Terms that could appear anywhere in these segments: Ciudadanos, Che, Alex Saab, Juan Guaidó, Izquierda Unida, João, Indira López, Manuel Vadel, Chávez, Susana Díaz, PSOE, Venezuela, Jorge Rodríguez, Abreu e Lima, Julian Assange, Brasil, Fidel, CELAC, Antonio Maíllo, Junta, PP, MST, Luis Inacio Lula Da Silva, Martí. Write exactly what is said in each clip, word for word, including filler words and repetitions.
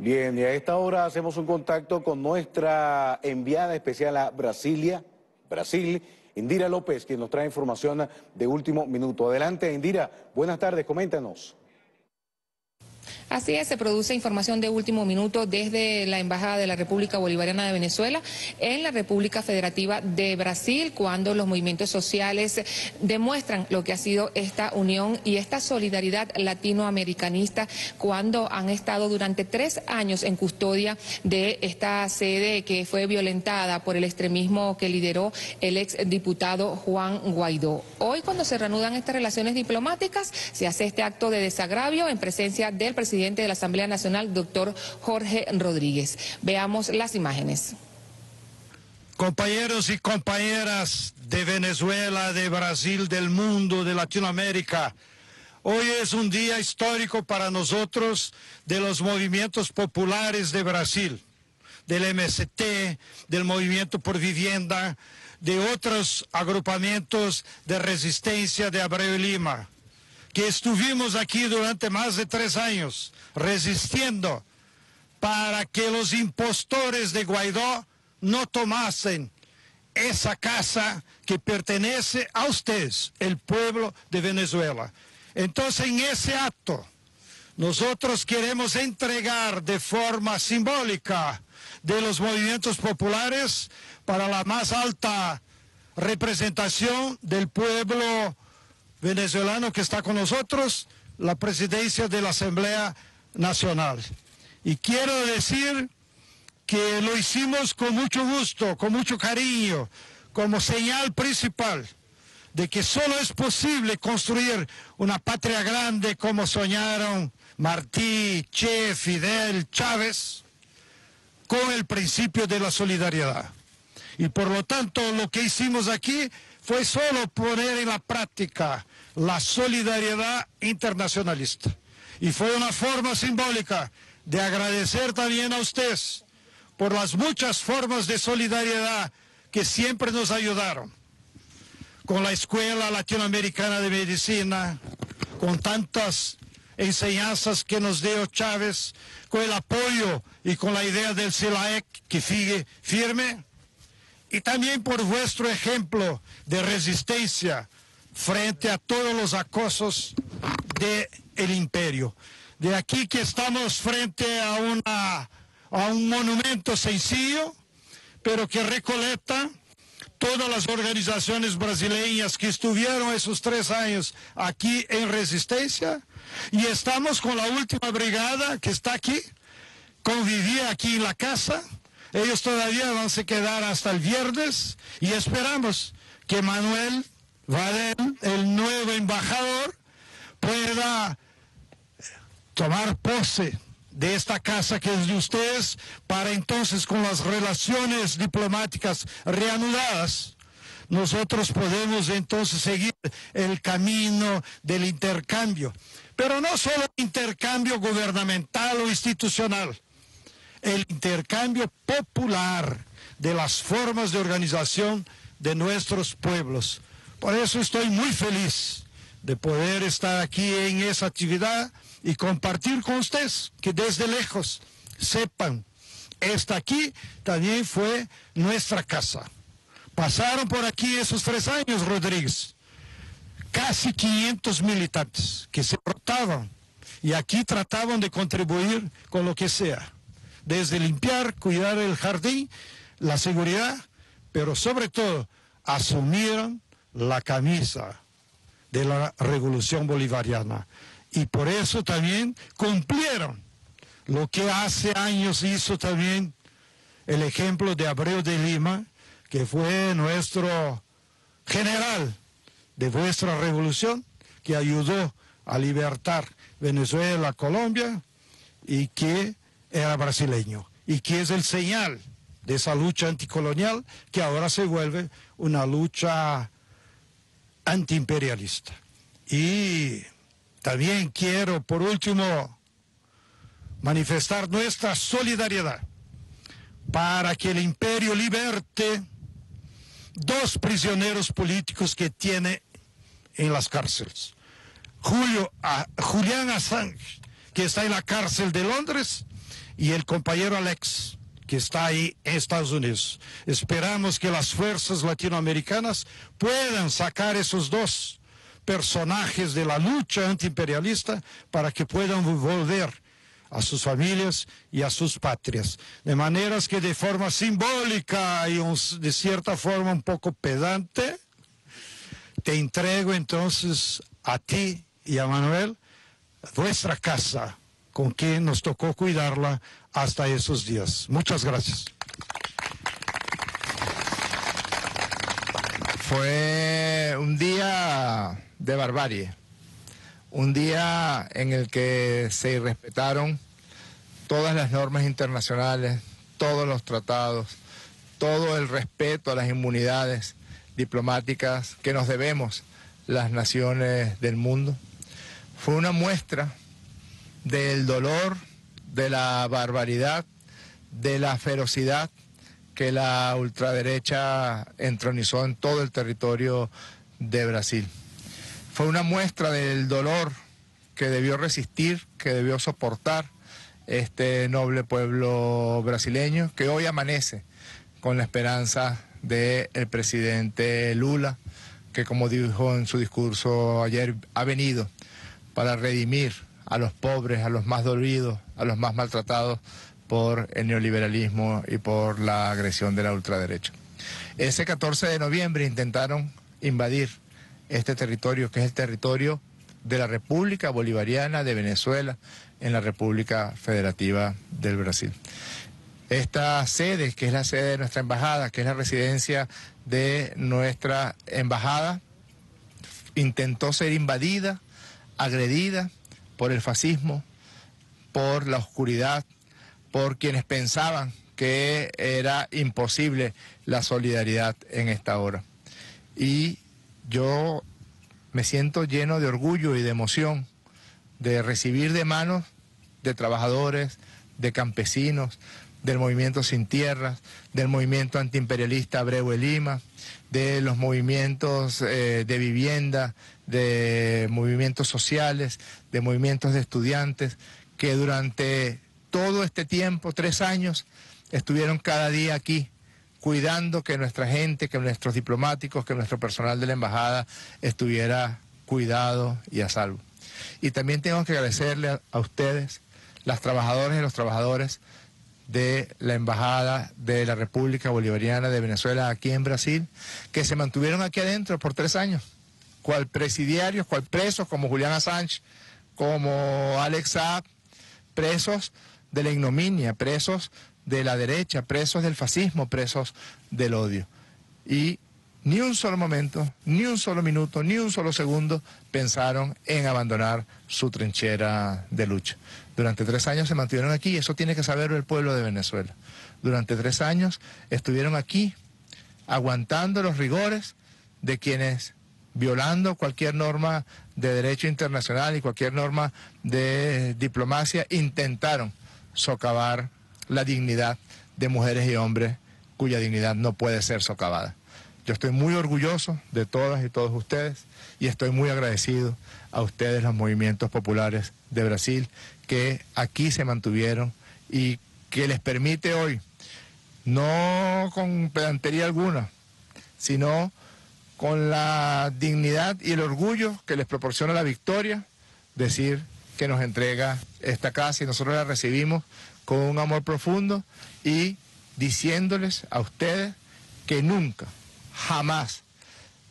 Bien, y a esta hora hacemos un contacto con nuestra enviada especial a Brasilia, Brasil, Indira López, quien nos trae información de último minuto. Adelante, Indira, buenas tardes, coméntanos. Así es, se produce información de último minuto desde la Embajada de la República Bolivariana de Venezuela en la República Federativa de Brasil, cuando los movimientos sociales demuestran lo que ha sido esta unión y esta solidaridad latinoamericanista, cuando han estado durante tres años en custodia de esta sede que fue violentada por el extremismo que lideró el exdiputado Juan Guaidó. Hoy, cuando se reanudan estas relaciones diplomáticas, se hace este acto de desagravio en presencia del presidente presidente de la Asamblea Nacional, doctor Jorge Rodríguez. Veamos las imágenes. Compañeros y compañeras de Venezuela, de Brasil, del mundo, de Latinoamérica, hoy es un día histórico para nosotros, de los movimientos populares de Brasil, del M S T, del Movimiento por Vivienda, de otros agrupamientos de resistencia de Abreu y Lima, que estuvimos aquí durante más de tres años resistiendo para que los impostores de Guaidó no tomasen esa casa que pertenece a ustedes, el pueblo de Venezuela. Entonces, en ese acto, nosotros queremos entregar de forma simbólica de los movimientos populares para la más alta representación del pueblo venezolano que está con nosotros, la presidencia de la Asamblea Nacional. Y quiero decir que lo hicimos con mucho gusto, con mucho cariño, como señal principal de que solo es posible construir una patria grande como soñaron Martí, Che, Fidel, Chávez, con el principio de la solidaridad. Y por lo tanto, lo que hicimos aquí fue solo poner en la práctica la solidaridad internacionalista. Y fue una forma simbólica de agradecer también a usted por las muchas formas de solidaridad que siempre nos ayudaron. Con la Escuela Latinoamericana de Medicina, con tantas enseñanzas que nos dio Chávez, con el apoyo y con la idea del CELAC que sigue firme, y también por vuestro ejemplo de resistencia frente a todos los acosos del imperio. De aquí que estamos frente a, una, a un monumento sencillo, pero que recolecta todas las organizaciones brasileñas que estuvieron esos tres años aquí en resistencia, y estamos con la última brigada que está aquí, convivía aquí en la casa. Ellos todavía van a quedar hasta el viernes y esperamos que Manuel Vadel, el nuevo embajador, pueda tomar pose de esta casa que es de ustedes, para entonces, con las relaciones diplomáticas reanudadas, nosotros podemos entonces seguir el camino del intercambio. Pero no solo intercambio gubernamental o institucional, el intercambio popular de las formas de organización de nuestros pueblos. Por eso estoy muy feliz de poder estar aquí en esa actividad y compartir con ustedes, que desde lejos sepan, esta aquí también fue nuestra casa. Pasaron por aquí esos tres años, Rodríguez, casi quinientos militantes que se portaban y aquí trataban de contribuir con lo que sea, desde limpiar, cuidar el jardín, la seguridad, pero sobre todo asumieron la camisa de la revolución bolivariana. Y por eso también cumplieron lo que hace años hizo también el ejemplo de Abreu de Lima, que fue nuestro general de vuestra revolución, que ayudó a libertar Venezuela, Colombia, y que era brasileño, y que es el señal de esa lucha anticolonial que ahora se vuelve una lucha antiimperialista. Y también quiero, por último, manifestar nuestra solidaridad para que el imperio liberte dos prisioneros políticos que tiene en las cárceles. Julio, a, Julian Assange, que está en la cárcel de Londres, y el compañero Alex, que está ahí en Estados Unidos. Esperamos que las fuerzas latinoamericanas puedan sacar esos dos personajes de la lucha antiimperialista para que puedan volver a sus familias y a sus patrias. De maneras que de forma simbólica y un, de cierta forma un poco pedante, te entrego entonces a ti y a Manuel nuestra casa, con que nos tocó cuidarla hasta esos días. Muchas gracias. Fue un día de barbarie, un día en el que se irrespetaron todas las normas internacionales, todos los tratados, todo el respeto a las inmunidades diplomáticas que nos debemos las naciones del mundo. Fue una muestra del dolor, de la barbaridad, de la ferocidad que la ultraderecha entronizó en todo el territorio de Brasil. Fue una muestra del dolor que debió resistir, que debió soportar este noble pueblo brasileño, que hoy amanece con la esperanza del presidente Lula, que como dijo en su discurso ayer, ha venido para redimir a los pobres, a los más dolidos, a los más maltratados por el neoliberalismo y por la agresión de la ultraderecha. Ese catorce de noviembre intentaron invadir este territorio, que es el territorio de la República Bolivariana de Venezuela, en la República Federativa del Brasil. Esta sede, que es la sede de nuestra embajada, que es la residencia de nuestra embajada, intentó ser invadida, agredida por el fascismo, por la oscuridad, por quienes pensaban que era imposible la solidaridad en esta hora. Y yo me siento lleno de orgullo y de emoción de recibir de manos de trabajadores, de campesinos, del movimiento Sin Tierras, del movimiento antiimperialista Abreu y Lima, de los movimientos eh, de vivienda, de movimientos sociales, de movimientos de estudiantes, que durante todo este tiempo, tres años, estuvieron cada día aquí, cuidando que nuestra gente, que nuestros diplomáticos, que nuestro personal de la embajada estuviera cuidado y a salvo. Y también tengo que agradecerle a, a ustedes, las trabajadoras y los trabajadores de la Embajada de la República Bolivariana de Venezuela aquí en Brasil, que se mantuvieron aquí adentro por tres años, cual presidiarios, cual presos, como Julian Assange, como Alex Saab, presos de la ignominia, presos de la derecha, presos del fascismo, presos del odio. Y ni un solo momento, ni un solo minuto, ni un solo segundo pensaron en abandonar su trinchera de lucha. Durante tres años se mantuvieron aquí, eso tiene que saberlo el pueblo de Venezuela. Durante tres años estuvieron aquí aguantando los rigores de quienes, violando cualquier norma de derecho internacional y cualquier norma de diplomacia, intentaron socavar la dignidad de mujeres y hombres cuya dignidad no puede ser socavada. Yo estoy muy orgulloso de todas y todos ustedes y estoy muy agradecido a ustedes, los movimientos populares de Brasil, que aquí se mantuvieron y que les permite hoy, no con pedantería alguna, sino con la dignidad y el orgullo que les proporciona la victoria, decir que nos entrega esta casa y nosotros la recibimos con un amor profundo y diciéndoles a ustedes que nunca, jamás,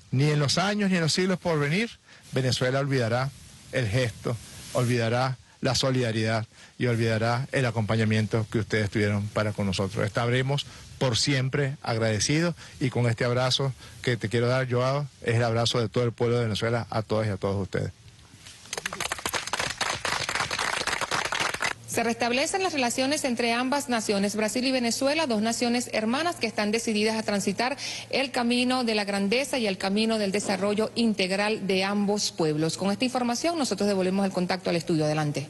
ni en los años ni en los siglos por venir, Venezuela olvidará el gesto, olvidará la solidaridad y olvidará el acompañamiento que ustedes tuvieron para con nosotros. Estaremos por siempre agradecidos y con este abrazo que te quiero dar, João, es el abrazo de todo el pueblo de Venezuela, a todas y a todos ustedes. Se restablecen las relaciones entre ambas naciones, Brasil y Venezuela, dos naciones hermanas que están decididas a transitar el camino de la grandeza y el camino del desarrollo integral de ambos pueblos. Con esta información nosotros devolvemos el contacto al estudio. Adelante.